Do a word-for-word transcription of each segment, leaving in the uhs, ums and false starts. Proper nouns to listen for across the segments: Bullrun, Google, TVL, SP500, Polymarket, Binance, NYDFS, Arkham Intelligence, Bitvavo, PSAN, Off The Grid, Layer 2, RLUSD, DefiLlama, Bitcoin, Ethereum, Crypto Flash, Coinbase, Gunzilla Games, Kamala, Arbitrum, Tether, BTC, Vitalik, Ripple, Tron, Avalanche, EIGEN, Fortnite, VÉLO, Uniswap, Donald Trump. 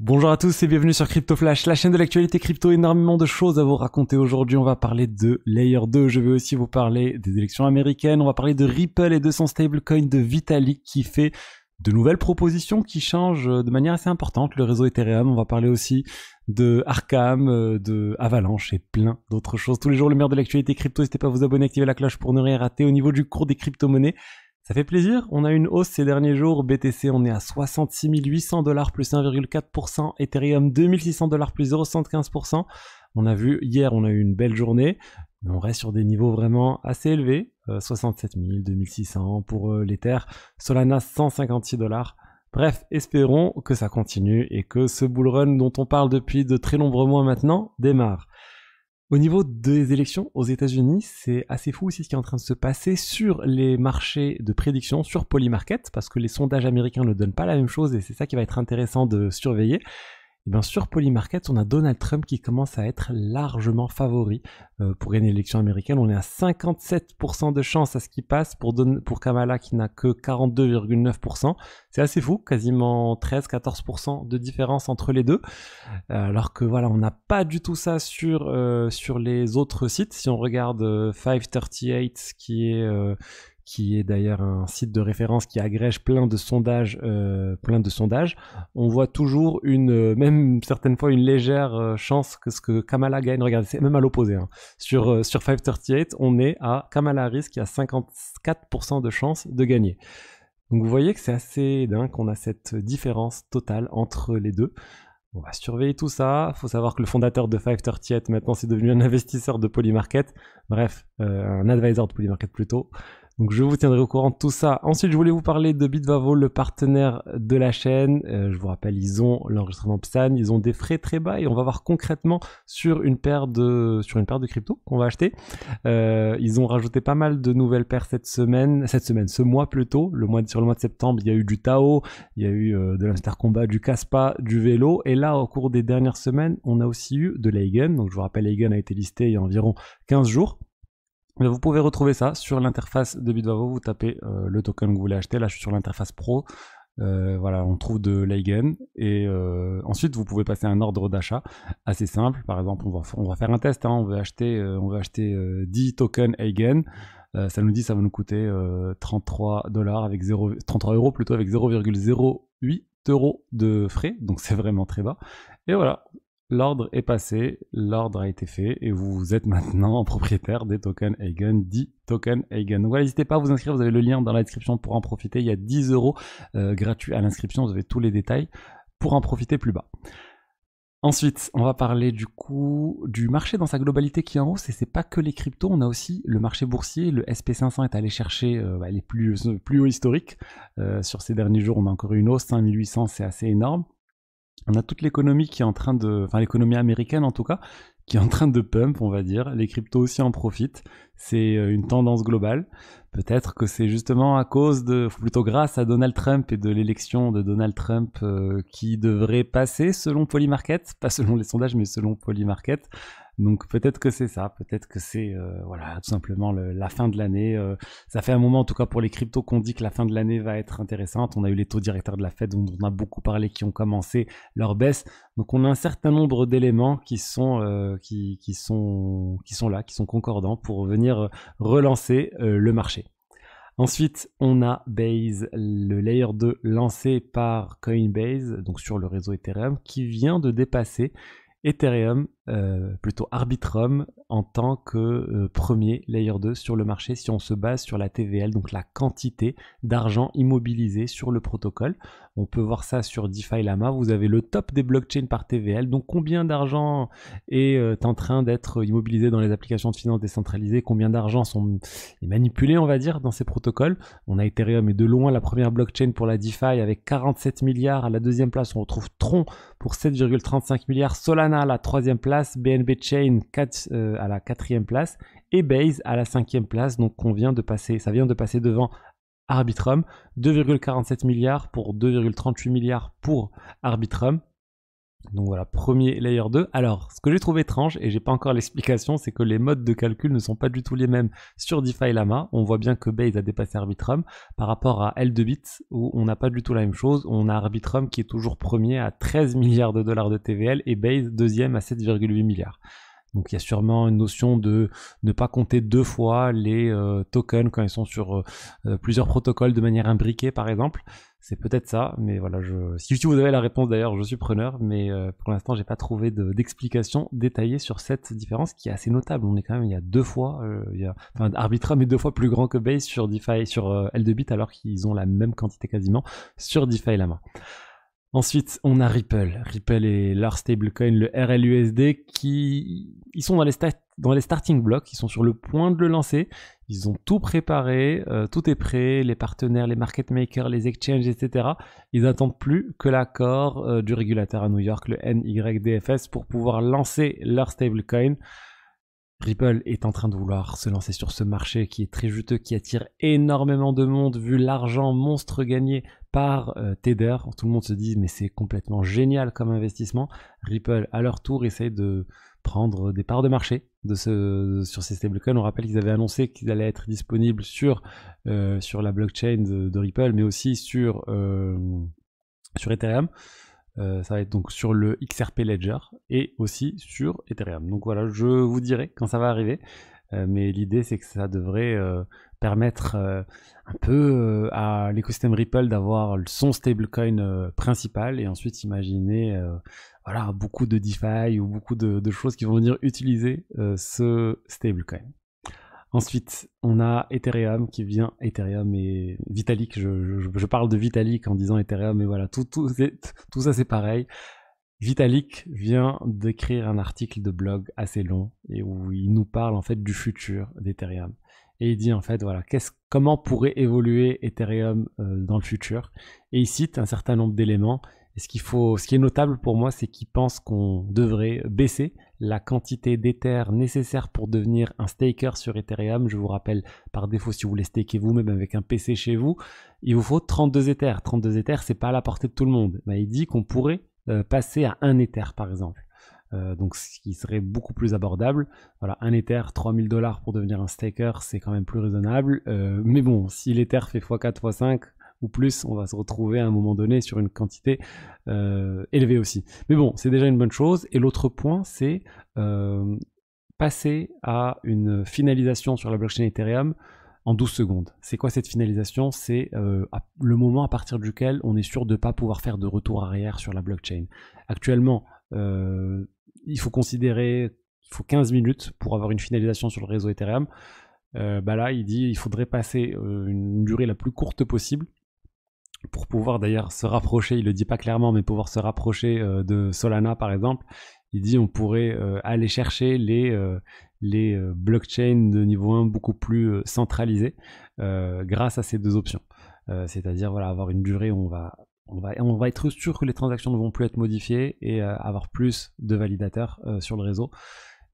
Bonjour à tous et bienvenue sur Crypto Flash, la chaîne de l'actualité crypto. Énormément de choses à vous raconter aujourd'hui. On va parler de Layer deux, je vais aussi vous parler des élections américaines, on va parler de Ripple et de son stablecoin de Vitalik qui fait de nouvelles propositions qui changent de manière assez importante le réseau Ethereum. On va parler aussi de Arkham, de Avalanche et plein d'autres choses. Tous les jours, le meilleur de l'actualité crypto, n'hésitez pas à vous abonner, activer la cloche pour ne rien rater. Au niveau du cours des crypto-monnaies, ça fait plaisir, on a une hausse ces derniers jours. B T C, on est à soixante-six mille huit cents dollars plus un virgule quatre pour cent. Ethereum, deux mille six cents dollars plus zéro virgule soixante-quinze pour cent. On a vu, hier, on a eu une belle journée, mais on reste sur des niveaux vraiment assez élevés. Euh, soixante-sept mille, deux mille six cents pour euh, l'Ether. Solana, cent cinquante-six dollars. Bref, espérons que ça continue et que ce bull run dont on parle depuis de très nombreux mois maintenant démarre. Au niveau des élections aux États-Unis, c'est assez fou aussi ce qui est en train de se passer sur les marchés de prédiction, sur Polymarket, parce que les sondages américains ne donnent pas la même chose et c'est ça qui va être intéressant de surveiller. Et bien sur Polymarket, on a Donald Trump qui commence à être largement favori pour gagner l'élection américaine. On est à cinquante-sept pour cent de chance à ce qui passe pour, Don pour Kamala qui n'a que quarante-deux virgule neuf pour cent. C'est assez fou, quasiment treize à quatorze pour cent de différence entre les deux. Alors que voilà, on n'a pas du tout ça sur, euh, sur les autres sites. Si on regarde euh, cinq cent trente-huit qui est... Euh, qui est d'ailleurs un site de référence qui agrège plein de sondages, euh, plein de sondages. On voit toujours une, même certaines fois une légère chance que ce que Kamala gagne. Regardez, c'est même à l'opposé. Hein. Sur, euh, sur cinq cent trente-huit, on est à Kamala Harris qui a cinquante-quatre pour cent de chance de gagner. Donc vous voyez que c'est assez dingue qu'on a cette différence totale entre les deux. On va surveiller tout ça. Il faut savoir que le fondateur de cinq cent trente-huit, maintenant, c'est devenu un investisseur de Polymarket. Bref, euh, un advisor de Polymarket plutôt. Donc je vous tiendrai au courant de tout ça. Ensuite, je voulais vous parler de Bitvavo, le partenaire de la chaîne. Euh, je vous rappelle, ils ont l'enregistrement P S A N, ils ont des frais très bas et on va voir concrètement sur une paire de sur une paire de cryptos qu'on va acheter. Euh, ils ont rajouté pas mal de nouvelles paires cette semaine, cette semaine, ce mois plutôt. Le mois sur le mois de septembre, il y a eu du T A O, il y a eu euh, de l'Hamster Combat, du CASPA, du VÉLO. Et là, au cours des dernières semaines, on a aussi eu de l'EIGEN. Donc je vous rappelle, l'EIGEN a été listé il y a environ quinze jours. Vous pouvez retrouver ça sur l'interface de Bitvavo, vous tapez euh, le token que vous voulez acheter, là je suis sur l'interface pro, euh, voilà, on trouve de l'EIGEN, et euh, ensuite vous pouvez passer un ordre d'achat assez simple. Par exemple, on va, on va faire un test, hein. on veut acheter, euh, on veut acheter euh, dix tokens EIGEN, euh, ça nous dit ça va nous coûter euh, trente-trois dollars avec zéro, trente-trois euros plutôt, avec zéro virgule zéro huit euros de frais, donc c'est vraiment très bas, et voilà. L'ordre est passé, l'ordre a été fait et vous êtes maintenant propriétaire des tokens EIGEN, dix tokens EIGEN. Donc voilà, n'hésitez pas à vous inscrire, vous avez le lien dans la description pour en profiter. Il y a dix euros euh, gratuits à l'inscription, vous avez tous les détails pour en profiter plus bas. Ensuite, on va parler du coup du marché dans sa globalité qui est en hausse et c'est pas que les cryptos, on a aussi le marché boursier. Le S P cinq cents est allé chercher euh, les plus, plus hauts historiques. Euh, sur ces derniers jours, on a encore une hausse, cinq mille huit cents, c'est assez énorme. On a toute l'économie qui est en train de, enfin l'économie américaine en tout cas, qui est en train de pump, on va dire. Les cryptos aussi en profitent. C'est une tendance globale. Peut-être que c'est justement à cause de, plutôt grâce à Donald Trump et de l'élection de Donald Trump euh, qui devrait passer selon Polymarket, pas selon les sondages mais selon Polymarket. Donc peut-être que c'est ça, peut-être que c'est euh, voilà, tout simplement le, la fin de l'année. Euh, ça fait un moment en tout cas pour les cryptos qu'on dit que la fin de l'année va être intéressante. On a eu les taux directeurs de la Fed dont on a beaucoup parlé qui ont commencé leur baisse. Donc on a un certain nombre d'éléments qui sont, euh, qui, qui, sont, qui sont là, qui sont concordants pour venir relancer euh, le marché. Ensuite, on a Base, le Layer deux lancé par Coinbase, donc sur le réseau Ethereum, qui vient de dépasser Ethereum, euh, plutôt Arbitrum, en tant que euh, premier Layer deux sur le marché si on se base sur la T V L, donc la quantité d'argent immobilisé sur le protocole. On peut voir ça sur DefiLlama, vous avez le top des blockchains par T V L, donc combien d'argent est euh, en train d'être immobilisé dans les applications de finances décentralisées, combien d'argent sont manipulés, on va dire, dans ces protocoles. On a Ethereum et de loin la première blockchain pour la DeFi avec quarante-sept milliards, à la deuxième place on retrouve Tron pour sept virgule trente-cinq milliards, Solana à la troisième place, B N B Chain quatre, euh, à la quatrième place et Base à la cinquième place. Donc on vient de passer, ça vient de passer devant Arbitrum, deux virgule quarante-sept milliards pour deux virgule trente-huit milliards pour Arbitrum. Donc voilà, premier layer deux. Alors, ce que j'ai trouvé étrange, et j'ai pas encore l'explication, c'est que les modes de calcul ne sont pas du tout les mêmes sur DefiLlama. On voit bien que Base a dépassé Arbitrum par rapport à L deux Bit, où on n'a pas du tout la même chose. On a Arbitrum qui est toujours premier à treize milliards de dollars de T V L et Base deuxième à sept virgule huit milliards. Donc il y a sûrement une notion de ne pas compter deux fois les euh, tokens quand ils sont sur euh, plusieurs protocoles de manière imbriquée par exemple. C'est peut-être ça, mais voilà, je... si vous avez la réponse d'ailleurs, je suis preneur, mais euh, pour l'instant j'ai pas trouvé d'explication de, détaillée sur cette différence qui est assez notable. On est quand même, il y a deux fois, euh, il y a... enfin Arbitrum est deux fois plus grand que Base sur DeFi, sur euh, L deux Bit alors qu'ils ont la même quantité quasiment sur DefiLlama. Ensuite, on a Ripple. Ripple et leur stablecoin, le R L U S D, qui ils sont dans les, stat... dans les starting blocks, ils sont sur le point de le lancer. Ils ont tout préparé, euh, tout est prêt, les partenaires, les market makers, les exchanges, et cetera. Ils n'attendent plus que l'accord euh, du régulateur à New York, le N Y D F S, pour pouvoir lancer leur stablecoin. Ripple est en train de vouloir se lancer sur ce marché qui est très juteux, qui attire énormément de monde, vu l'argent monstre gagné par euh, Tether. Tout le monde se dit, mais c'est complètement génial comme investissement. Ripple, à leur tour, essaye de prendre des parts de marché de ce, sur ces stablecoins. On rappelle qu'ils avaient annoncé qu'ils allaient être disponibles sur, euh, sur la blockchain de, de Ripple, mais aussi sur, euh, sur Ethereum. Euh, ça va être donc sur le X R P Ledger et aussi sur Ethereum. Donc voilà, je vous dirai quand ça va arriver. Euh, mais l'idée, c'est que ça devrait euh, permettre euh, un peu euh, à l'écosystème Ripple d'avoir son stablecoin euh, principal et ensuite imaginer euh, voilà, beaucoup de DeFi ou beaucoup de, de choses qui vont venir utiliser euh, ce stablecoin. Ensuite, on a Ethereum qui vient, Ethereum et Vitalik, je, je, je parle de Vitalik en disant Ethereum, mais voilà, tout, tout, tout ça c'est pareil. Vitalik vient d'écrire un article de blog assez long et où il nous parle en fait du futur d'Ethereum. Et il dit en fait, voilà, qu'est-ce, comment pourrait évoluer Ethereum euh, dans le futur. Et il cite un certain nombre d'éléments. Et ce qu'il faut, ce qui est notable pour moi, c'est qu'il pense qu'on devrait baisser la quantité d'Ether nécessaire pour devenir un staker sur Ethereum. Je vous rappelle, par défaut, si vous voulez staker vous-même avec un P C chez vous, il vous faut trente-deux Ether. trente-deux Ether, c'est pas à la portée de tout le monde. Ben, il dit qu'on pourrait euh, passer à un Ether, par exemple. Euh, donc, ce qui serait beaucoup plus abordable. Voilà, un Ether, trois mille dollars pour devenir un staker, c'est quand même plus raisonnable. Euh, mais bon, si l'Ether fait fois quatre, fois cinq... ou plus, on va se retrouver à un moment donné sur une quantité euh, élevée aussi. Mais bon, c'est déjà une bonne chose. Et l'autre point, c'est euh, passer à une finalisation sur la blockchain Ethereum en douze secondes. C'est quoi cette finalisation? C'est euh, le moment à partir duquel on est sûr de ne pas pouvoir faire de retour arrière sur la blockchain. Actuellement, euh, il faut considérer qu'il faut quinze minutes pour avoir une finalisation sur le réseau Ethereum. Euh, bah là, il dit qu'il faudrait passer euh, une durée la plus courte possible pour pouvoir d'ailleurs se rapprocher, il ne le dit pas clairement, mais pouvoir se rapprocher euh, de Solana par exemple. Il dit on pourrait euh, aller chercher les, euh, les euh, blockchains de niveau un beaucoup plus euh, centralisés euh, grâce à ces deux options. Euh, C'est-à-dire voilà, avoir une durée où on va, on, va, on va être sûr que les transactions ne vont plus être modifiées et euh, avoir plus de validateurs euh, sur le réseau.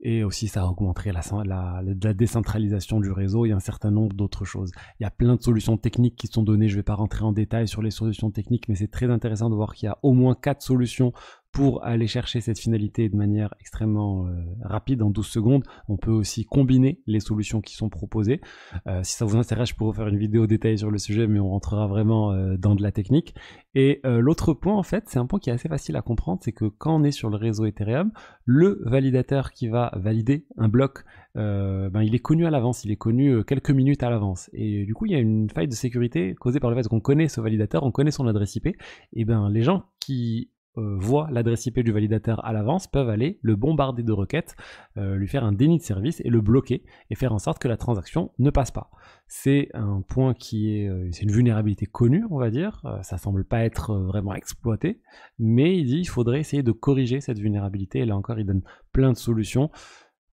Et aussi, ça augmenterait la, la, la décentralisation du réseau et un certain nombre d'autres choses. Il y a plein de solutions techniques qui sont données. Je ne vais pas rentrer en détail sur les solutions techniques, mais c'est très intéressant de voir qu'il y a au moins quatre solutions pour aller chercher cette finalité de manière extrêmement euh, rapide, en douze secondes. On peut aussi combiner les solutions qui sont proposées. Euh, si ça vous intéresse, je pourrais vous faire une vidéo détaillée sur le sujet, mais on rentrera vraiment euh, dans de la technique. Et euh, l'autre point, en fait, c'est un point qui est assez facile à comprendre, c'est que quand on est sur le réseau Ethereum, le validateur qui va valider un bloc, euh, ben, il est connu à l'avance, il est connu quelques minutes à l'avance. Et du coup, il y a une faille de sécurité causée par le fait qu'on connaît ce validateur, on connaît son adresse I P. Et ben, les gens qui Euh, voient l'adresse I P du validateur à l'avance, peuvent aller le bombarder de requêtes, euh, lui faire un déni de service et le bloquer et faire en sorte que la transaction ne passe pas. C'est un point qui est, euh, c'est une vulnérabilité connue, on va dire, euh, ça semble pas être vraiment exploité, mais il dit il faudrait essayer de corriger cette vulnérabilité et là encore il donne plein de solutions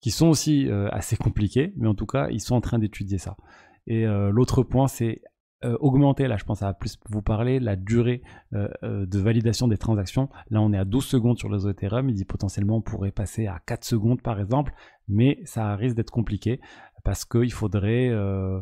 qui sont aussi euh, assez compliquées, mais en tout cas ils sont en train d'étudier ça. Et euh, l'autre point c'est Euh, augmenter, là je pense ça va plus vous parler, la durée euh, euh, de validation des transactions. Là on est à douze secondes sur le réseau Ethereum, il dit potentiellement on pourrait passer à quatre secondes par exemple, mais ça risque d'être compliqué parce qu'il faudrait, euh,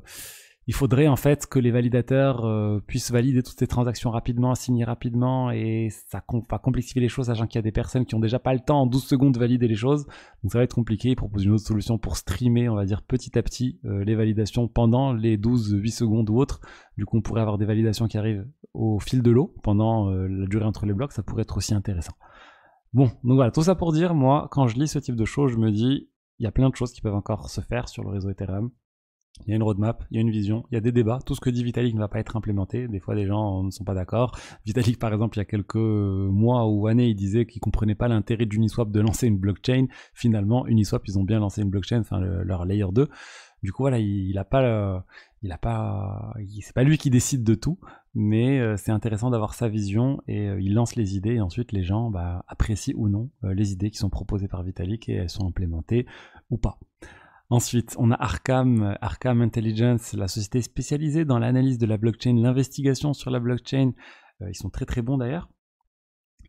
il faudrait en fait que les validateurs euh, puissent valider toutes ces transactions rapidement, signer rapidement, et ça va complexifier les choses, sachant qu'il y a des personnes qui n'ont déjà pas le temps en douze secondes de valider les choses. Donc ça va être compliqué. Ils proposent une autre solution pour streamer, on va dire petit à petit, euh, les validations pendant les douze, huit secondes ou autres. Du coup, on pourrait avoir des validations qui arrivent au fil de l'eau pendant euh, la durée entre les blocs. Ça pourrait être aussi intéressant. Bon, donc voilà, tout ça pour dire, moi, quand je lis ce type de choses, je me dis, il y a plein de choses qui peuvent encore se faire sur le réseau Ethereum. Il y a une roadmap, il y a une vision, il y a des débats. Tout ce que dit Vitalik ne va pas être implémenté. Des fois, les gens ne sont pas d'accord. Vitalik, par exemple, il y a quelques mois ou années, il disait qu'il ne comprenait pas l'intérêt d'Uniswap de lancer une blockchain. Finalement, Uniswap, ils ont bien lancé une blockchain, enfin le, leur Layer deux. Du coup, voilà, il n'a pas... Le, il a pas c'est pas lui qui décide de tout, mais c'est intéressant d'avoir sa vision, et il lance les idées, et ensuite les gens bah, apprécient ou non les idées qui sont proposées par Vitalik, et elles sont implémentées ou pas. Ensuite, on a Arkham, Arkham Intelligence, la société spécialisée dans l'analyse de la blockchain, l'investigation sur la blockchain. Ils sont très très bons d'ailleurs.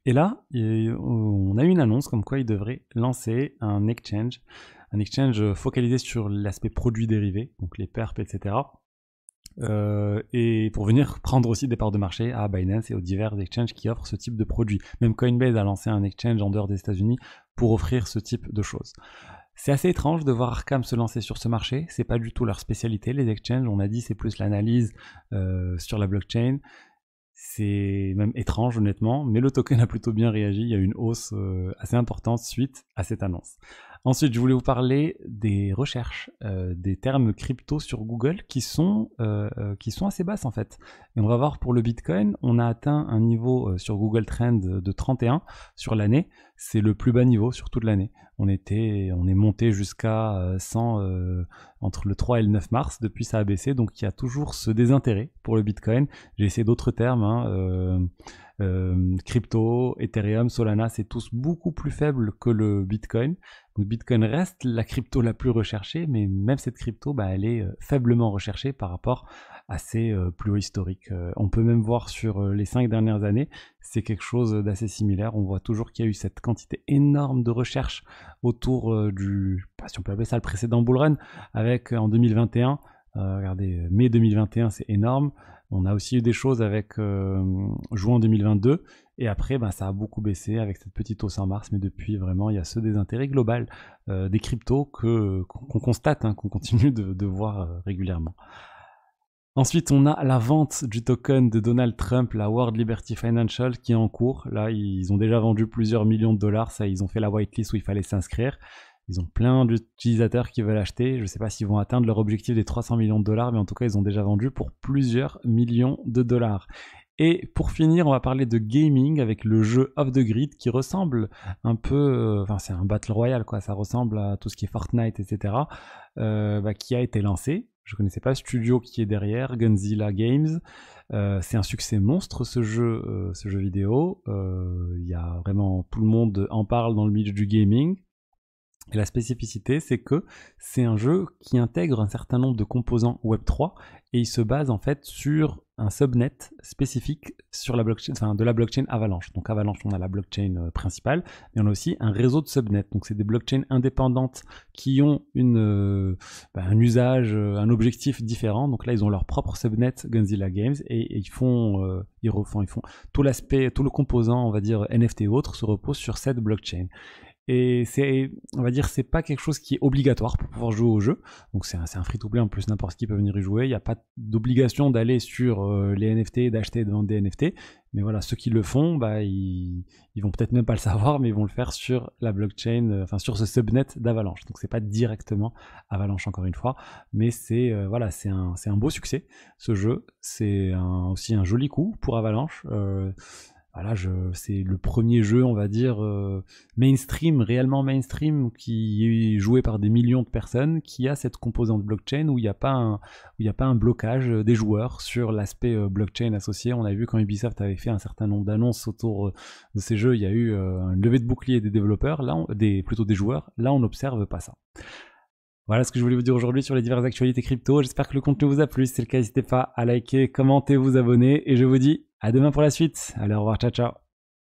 Et là, on a une annonce comme quoi ils devraient lancer un exchange, un exchange focalisé sur l'aspect produits dérivés, donc les perps, et cetera. Euh, et pour venir prendre aussi des parts de marché à Binance et aux divers exchanges qui offrent ce type de produit. Même Coinbase a lancé un exchange en dehors des États-Unis pour offrir ce type de choses. C'est assez étrange de voir Arkham se lancer sur ce marché, c'est pas du tout leur spécialité, les exchanges, on a dit c'est plus l'analyse euh, sur la blockchain. C'est même étrange honnêtement, mais le token a plutôt bien réagi, il y a une hausse euh, assez importante suite à cette annonce. Ensuite, je voulais vous parler des recherches, euh, des termes crypto sur Google qui sont, euh, qui sont assez basses en fait. Et on va voir pour le Bitcoin, on a atteint un niveau euh, sur Google Trends de trente et un sur l'année. C'est le plus bas niveau sur toute l'année. On, on est monté jusqu'à euh, cent euh, entre le trois et le neuf mars. Depuis, ça a baissé. Donc, il y a toujours ce désintérêt pour le Bitcoin. J'ai essayé d'autres termes. Hein, euh, euh, crypto, Ethereum, Solana, c'est tous beaucoup plus faibles que le Bitcoin. Donc Bitcoin reste la crypto la plus recherchée, mais même cette crypto, bah, elle est faiblement recherchée par rapport à ses euh, plus hauts historiques. Euh, on peut même voir sur euh, les cinq dernières années, c'est quelque chose d'assez similaire. On voit toujours qu'il y a eu cette quantité énorme de recherche autour euh, du, bah, si on peut appeler ça le précédent bull run, avec euh, en deux mille vingt et un, euh, regardez, mai deux mille vingt et un, c'est énorme. On a aussi eu des choses avec euh, juin deux mille vingt-deux, et après ben, ça a beaucoup baissé avec cette petite hausse en mars, mais depuis vraiment il y a ce désintérêt global euh, des cryptos que, qu'on constate, hein, qu'on continue de, de voir régulièrement. Ensuite, on a la vente du token de Donald Trump, la World Liberty Financial, qui est en cours. Là, ils ont déjà vendu plusieurs millions de dollars, ça, ils ont fait la whitelist où il fallait s'inscrire. Ils ont plein d'utilisateurs qui veulent acheter. Je ne sais pas s'ils vont atteindre leur objectif des trois cents millions de dollars, mais en tout cas, ils ont déjà vendu pour plusieurs millions de dollars. Et pour finir, on va parler de gaming avec le jeu Off the Grid qui ressemble un peu... Enfin, c'est un Battle Royale, quoi. Ça ressemble à tout ce qui est Fortnite, et cetera. Euh, bah, qui a été lancé. Je ne connaissais pas le studio qui est derrière, Gunzilla Games. Euh, c'est un succès monstre, ce jeu, euh, ce jeu vidéo. Euh, y a vraiment... Tout le monde en parle dans le milieu du gaming. Et la spécificité, c'est que c'est un jeu qui intègre un certain nombre de composants Web trois et il se base en fait sur un subnet spécifique sur la blockchain, enfin de la blockchain Avalanche. Donc Avalanche, on a la blockchain principale et on a aussi un réseau de subnets. Donc c'est des blockchains indépendantes qui ont une, euh, bah, un usage, un objectif différent. Donc là, ils ont leur propre subnet Gunzilla Games et, et ils font, euh, ils refont, ils font tout l'aspect, tout le composant, on va dire N F T et autres, se repose sur cette blockchain. Et c'est, on va dire, c'est pas quelque chose qui est obligatoire pour pouvoir jouer au jeu. Donc c'est un, un free-to-play, en plus n'importe qui peut venir y jouer. Il n'y a pas d'obligation d'aller sur euh, les N F T, d'acheter et de vendre des N F T. Mais voilà, ceux qui le font, bah, ils, ils vont peut-être même pas le savoir, mais ils vont le faire sur la blockchain, euh, enfin sur ce subnet d'Avalanche. Donc c'est pas directement Avalanche encore une fois, mais c'est euh, voilà, c'est un, c'est un beau succès ce jeu. C'est un, aussi un joli coup pour Avalanche. Euh, Voilà, c'est le premier jeu, on va dire, euh, mainstream, réellement mainstream, qui est joué par des millions de personnes, qui a cette composante blockchain où il n'y a pas un, où il y a pas un blocage des joueurs sur l'aspect euh, blockchain associé. On a vu quand Ubisoft avait fait un certain nombre d'annonces autour de ces jeux, il y a eu euh, une levée de bouclier des développeurs, là, on, des, plutôt des joueurs. Là, on n'observe pas ça. Voilà ce que je voulais vous dire aujourd'hui sur les diverses actualités crypto. J'espère que le contenu vous a plu. Si c'est le cas, n'hésitez pas à liker, commenter, vous abonner. Et je vous dis à demain pour la suite. Allez, au revoir, ciao, ciao.